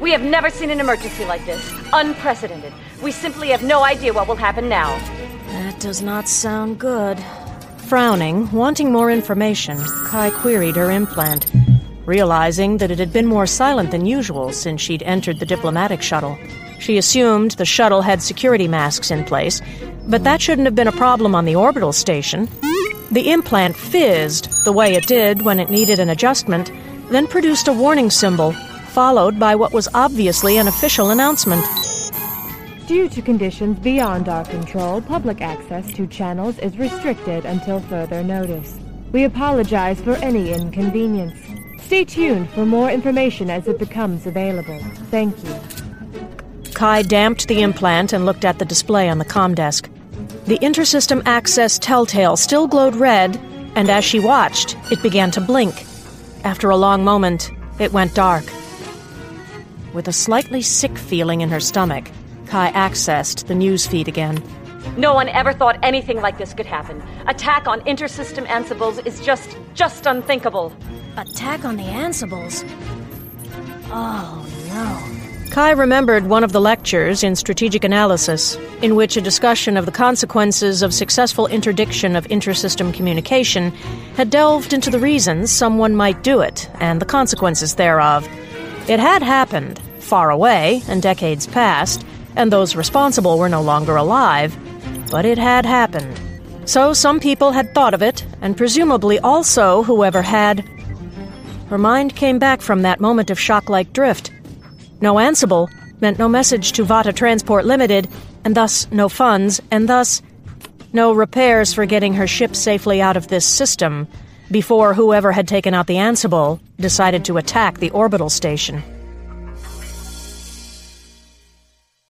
We have never seen an emergency like this. Unprecedented. We simply have no idea what will happen now. That does not sound good. Frowning, wanting more information, Ky queried her implant, realizing that it had been more silent than usual since she'd entered the diplomatic shuttle. She assumed the shuttle had security masks in place, but that shouldn't have been a problem on the orbital station. The implant fizzed the way it did when it needed an adjustment, then produced a warning symbol, followed by what was obviously an official announcement. Due to conditions beyond our control, public access to channels is restricted until further notice. We apologize for any inconvenience. Stay tuned for more information as it becomes available. Thank you. Ky damped the implant and looked at the display on the comm desk. The intersystem access telltale still glowed red, and as she watched, it began to blink. After a long moment, it went dark. With a slightly sick feeling in her stomach, Ky accessed the newsfeed again. No one ever thought anything like this could happen. Attack on intersystem Ansibles is just unthinkable. Attack on the Ansibles? Oh, no. Ky remembered one of the lectures in Strategic Analysis, in which a discussion of the consequences of successful interdiction of intersystem communication had delved into the reasons someone might do it and the consequences thereof. It had happened, far away and decades past, and those responsible were no longer alive, but it had happened. So some people had thought of it, and presumably also whoever had. Her mind came back from that moment of shock-like drift. No Ansible meant no message to Vatta Transport Limited, and thus no funds, and thus no repairs for getting her ship safely out of this system before whoever had taken out the Ansible decided to attack the orbital station.